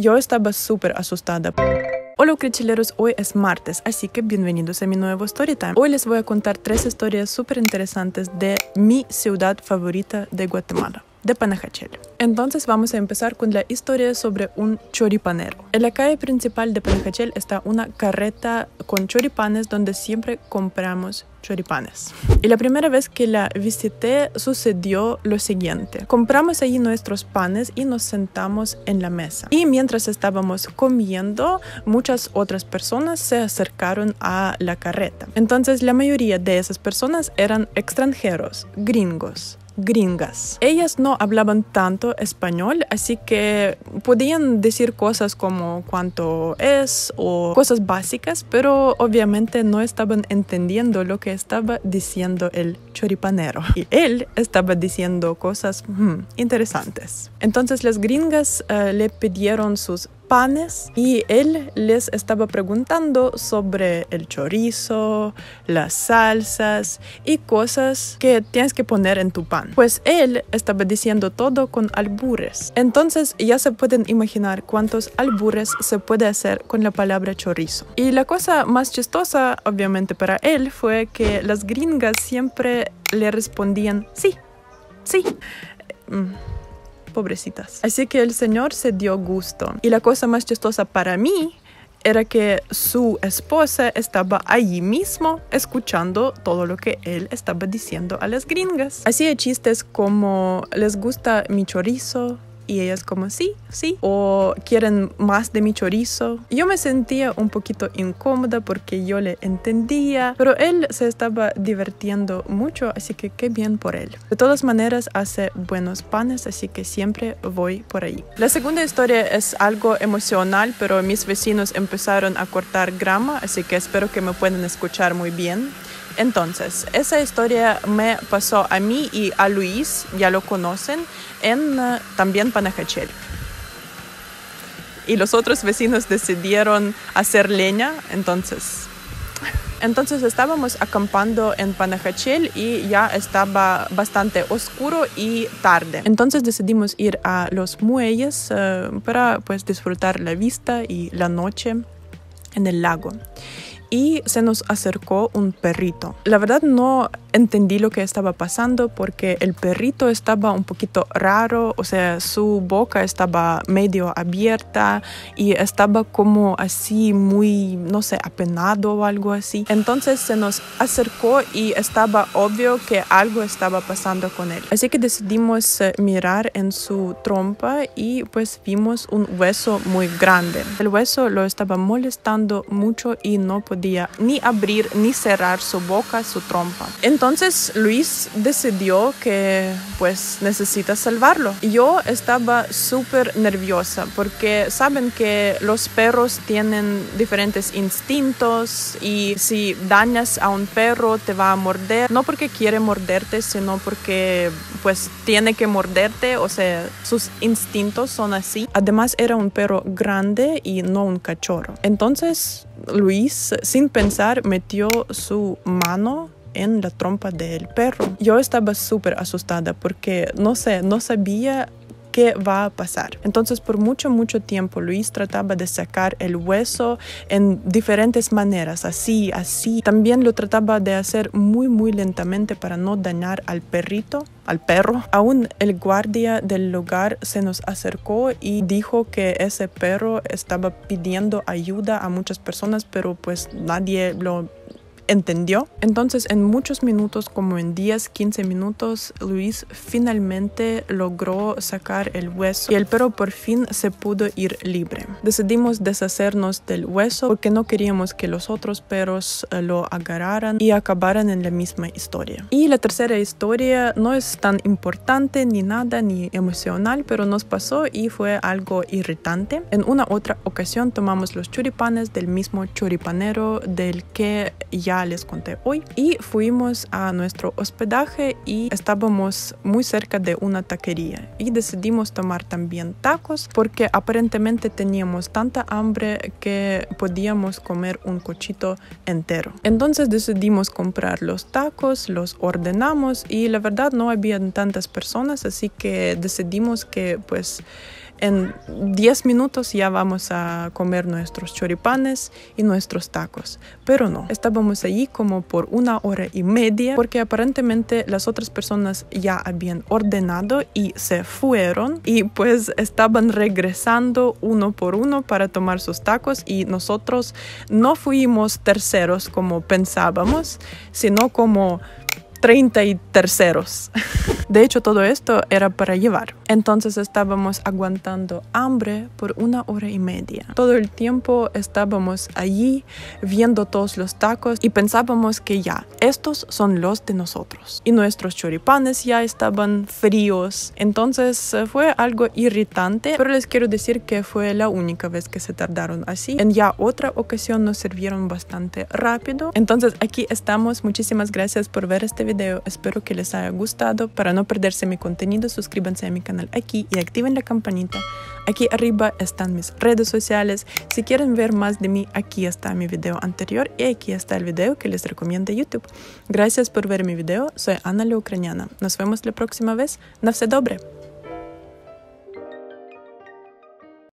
Yo estaba súper asustada. Hola ucranianos, hoy es martes, así que bienvenidos a mi nuevo Storytime. Hoy les voy a contar tres historias súper interesantes de mi ciudad favorita de Guatemala, de Panajachel. Entonces vamos a empezar con la historia sobre un choripanero. En la calle principal de Panajachel está una carreta con choripanes donde siempre compramos choripanes. Y la primera vez que la visité sucedió lo siguiente. Compramos allí nuestros panes y nos sentamos en la mesa. Y mientras estábamos comiendo, muchas otras personas se acercaron a la carreta. Entonces la mayoría de esas personas eran extranjeros, gringos, gringas. Ellas no hablaban tanto español, así que podían decir cosas como cuánto es o cosas básicas, pero obviamente no estaban entendiendo lo que estaba diciendo el choripanero. Y él estaba diciendo cosas interesantes. Entonces las gringas le pidieron sus panes y él les estaba preguntando sobre el chorizo, las salsas y cosas que tienes que poner en tu pan. Pues él estaba diciendo todo con albures. Entonces ya se pueden imaginar cuántos albures se puede hacer con la palabra chorizo. Y la cosa más chistosa, obviamente para él, fue que las gringas siempre le respondían sí, sí. Pobrecitas. Así que el señor se dio gusto. Y la cosa más chistosa para mí era que su esposa estaba allí mismo escuchando todo lo que él estaba diciendo a las gringas. Hacía chistes como les gusta mi chorizo y ellas como sí, sí, o quieren más de mi chorizo. Yo me sentía un poquito incómoda porque yo le entendía, pero él se estaba divirtiendo mucho, así que qué bien por él. De todas maneras hace buenos panes, así que siempre voy por ahí. La segunda historia es algo emocional, pero mis vecinos empezaron a cortar grama, así que espero que me puedan escuchar muy bien. Entonces, esa historia me pasó a mí y a Luis, ya lo conocen, en también Panajachel. Y los otros vecinos decidieron hacer leña, entonces estábamos acampando en Panajachel y ya estaba bastante oscuro y tarde. Entonces decidimos ir a los muelles para pues disfrutar la vista y la noche en el lago. Y se nos acercó un perrito. La verdad no entendí lo que estaba pasando porque el perrito estaba un poquito raro, o sea, su boca estaba medio abierta y estaba como así muy, no sé, apenado o algo así. Entonces se nos acercó y estaba obvio que algo estaba pasando con él. Así que decidimos mirar en su trompa y pues vimos un hueso muy grande. El hueso lo estaba molestando mucho y no podía ni abrir ni cerrar su boca, su trompa. Entonces Luis decidió que pues necesita salvarlo. Yo estaba súper nerviosa porque saben que los perros tienen diferentes instintos y si dañas a un perro te va a morder, no porque quiere morderte, sino porque pues tiene que morderte, o sea, sus instintos son así. Además era un perro grande y no un cachorro. Entonces Luis, sin pensar, metió su mano en la trompa del perro. Yo estaba súper asustada porque, no sé, no sabía qué va a pasar. Entonces, por mucho tiempo, Luis trataba de sacar el hueso en diferentes maneras, así. También lo trataba de hacer muy lentamente para no dañar al perrito, al perro. Aún el guardia del lugar se nos acercó y dijo que ese perro estaba pidiendo ayuda a muchas personas, pero pues nadie lo entendió. Entonces en muchos minutos, como en 10, 15 minutos, Luis finalmente logró sacar el hueso y el perro por fin se pudo ir libre. Decidimos deshacernos del hueso porque no queríamos que los otros perros lo agarraran y acabaran en la misma historia. Y la tercera historia no es tan importante ni nada ni emocional, pero nos pasó y fue algo irritante. En una otra ocasión tomamos los choripanes del mismo choripanero del que ya les conté hoy y fuimos a nuestro hospedaje y estábamos muy cerca de una taquería y decidimos tomar también tacos porque aparentemente teníamos tanta hambre que podíamos comer un cochito entero. Entonces decidimos comprar los tacos, los ordenamos y la verdad no había tantas personas, así que decidimos que pues En 10 minutos ya vamos a comer nuestros choripanes y nuestros tacos. Pero no, estábamos allí como por 1 hora y media porque aparentemente las otras personas ya habían ordenado y se fueron. Y pues estaban regresando uno por uno para tomar sus tacos y nosotros no fuimos terceros como pensábamos, sino como 33eros. De hecho, todo esto era para llevar. Entonces estábamos aguantando hambre por 1 hora y media. Todo el tiempo estábamos allí viendo todos los tacos y pensábamos que ya, estos son los de nosotros. Y nuestros choripanes ya estaban fríos. Entonces fue algo irritante, pero les quiero decir que fue la única vez que se tardaron así. En ya otra ocasión nos sirvieron bastante rápido. Entonces aquí estamos. Muchísimas gracias por ver este video, espero que les haya gustado. Para no perderse mi contenido, suscríbanse a mi canal aquí y activen la campanita. Aquí arriba están mis redes sociales. Si quieren ver más de mí, aquí está mi video anterior y aquí está el video que les recomienda YouTube. Gracias por ver mi video, soy Ana la Ucraniana. Nos vemos la próxima vez. Na vse dobre.